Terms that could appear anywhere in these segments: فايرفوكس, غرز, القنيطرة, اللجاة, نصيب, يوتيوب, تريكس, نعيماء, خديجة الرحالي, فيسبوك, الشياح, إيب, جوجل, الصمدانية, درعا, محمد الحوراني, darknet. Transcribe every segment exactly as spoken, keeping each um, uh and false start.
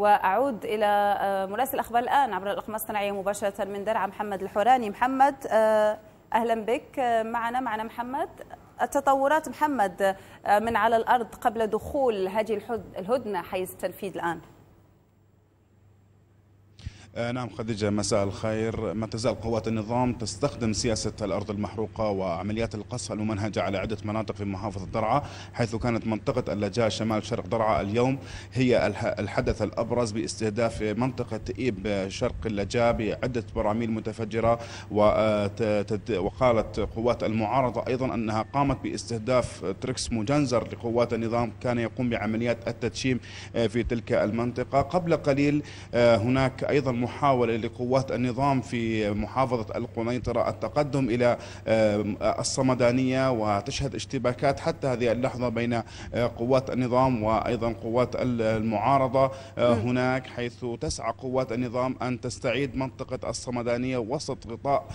وأعود إلى مراسل الأخبار الآن عبر الأقمار الصناعية مباشرة من درعا محمد الحوراني. محمد أهلا بك معنا معنا محمد، التطورات محمد من على الأرض قبل دخول هذه الهدنة حيز التنفيذ الآن. نعم خديجة، مساء الخير. ما تزال قوات النظام تستخدم سياسة الأرض المحروقة وعمليات القصف الممنهجة على عدة مناطق في محافظة درعا، حيث كانت منطقة اللجاة شمال شرق درعا اليوم هي الحدث الأبرز باستهداف منطقة إيب شرق اللجاة بعدة براميل متفجرة. وقالت قوات المعارضة أيضا أنها قامت باستهداف تريكس مجنزر لقوات النظام كان يقوم بعمليات التدشيم في تلك المنطقة. قبل قليل هناك أيضا محاولة لقوات النظام في محافظة القنيطرة التقدم إلى الصمدانية، وتشهد اشتباكات حتى هذه اللحظة بين قوات النظام وأيضا قوات المعارضة هناك، حيث تسعى قوات النظام أن تستعيد منطقة الصمدانية وسط غطاء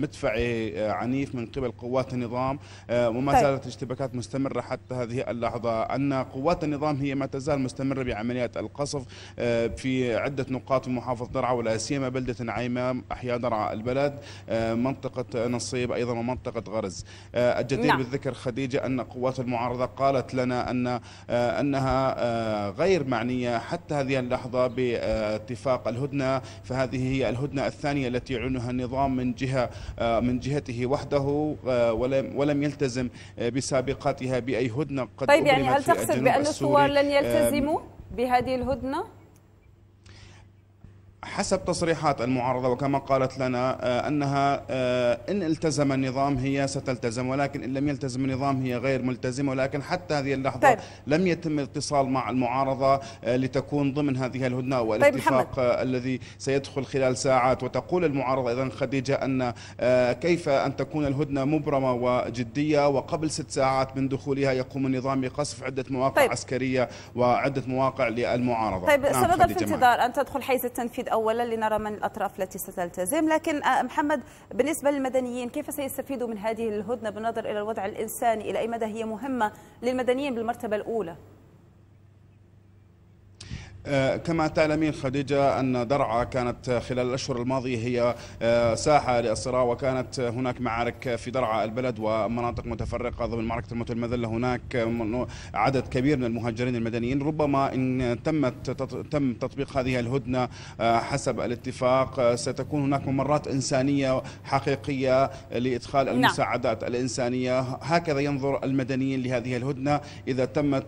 مدفعي عنيف من قبل قوات النظام. وما زالت اشتباكات مستمرة حتى هذه اللحظة، أن قوات النظام هي ما تزال مستمرة بعمليات القصف في عدة نقاط محافظة درعا، ولا سيما بلدة نعيماء أحياء درعا البلد، منطقة نصيب أيضا ومنطقة غرز. الجدير نعم. بالذكر خديجة أن قوات المعارضة قالت لنا أن أنها غير معنية حتى هذه اللحظة باتفاق الهدنة، فهذه هي الهدنة الثانية التي يعلنها النظام من جهة من جهته وحده، ولم ولم يلتزم بسابقاتها بأي هدنة قد طيب يعني هل تقصد بأن الثوار لن يلتزموا بهذه الهدنة؟ حسب تصريحات المعارضة وكما قالت لنا أنها إن التزم النظام هي ستلتزم، ولكن إن لم يلتزم النظام هي غير ملتزمة. ولكن حتى هذه اللحظة طيب. لم يتم الاتصال مع المعارضة لتكون ضمن هذه الهدنة والاتفاق طيب الذي سيدخل خلال ساعات. وتقول المعارضة إذن خديجة أن كيف أن تكون الهدنة مبرمة وجدية وقبل ست ساعات من دخولها يقوم النظام بقصف عدة مواقع طيب. عسكرية وعدة مواقع للمعارضة. طيب سنظل في انتظار أن تدخل حيز التنفيذ أولا لنرى من الأطراف التي ستلتزم. لكن محمد بالنسبة للمدنيين كيف سيستفيدوا من هذه الهدنة بالنظر إلى الوضع الإنساني، إلى أي مدى هي مهمة للمدنيين بالمرتبة الأولى؟ كما تعلمين خديجة أن درعا كانت خلال الأشهر الماضية هي ساحة للصراع، وكانت هناك معارك في درعا البلد ومناطق متفرقة ضمن معركة الموت والمذلة. هناك عدد كبير من المهجرين المدنيين. ربما إن تمت تم تطبيق هذه الهدنة حسب الاتفاق ستكون هناك ممرات إنسانية حقيقية لإدخال المساعدات الإنسانية. هكذا ينظر المدنيين لهذه الهدنة إذا تمت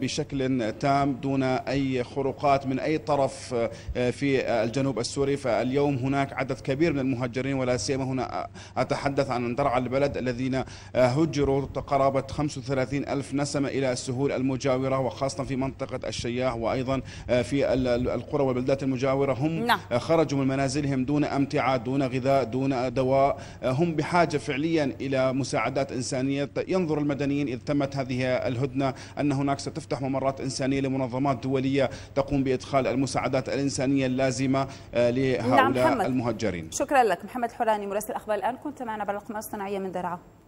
بشكل تام دون أي خروق من أي طرف في الجنوب السوري. فاليوم هناك عدد كبير من المهجرين، ولا سيما هنا أتحدث عن درعا البلد الذين هجروا قرابة خمسة وثلاثين ألف نسمة إلى السهول المجاورة، وخاصة في منطقة الشياح وأيضا في القرى والبلدات المجاورة. هم خرجوا من منازلهم دون أمتعة، دون غذاء، دون دواء. هم بحاجة فعليا إلى مساعدات إنسانية. ينظر المدنيين إذ تمت هذه الهدنة أن هناك ستفتح ممرات إنسانية لمنظمات دولية تقوم بإدخال المساعدات الإنسانية اللازمة لهؤلاء نعم المهجرين. شكرا لك محمد الحوراني مراسل الأخبار الآن، كنت معنا عبر الأقمار الصناعية من درعا.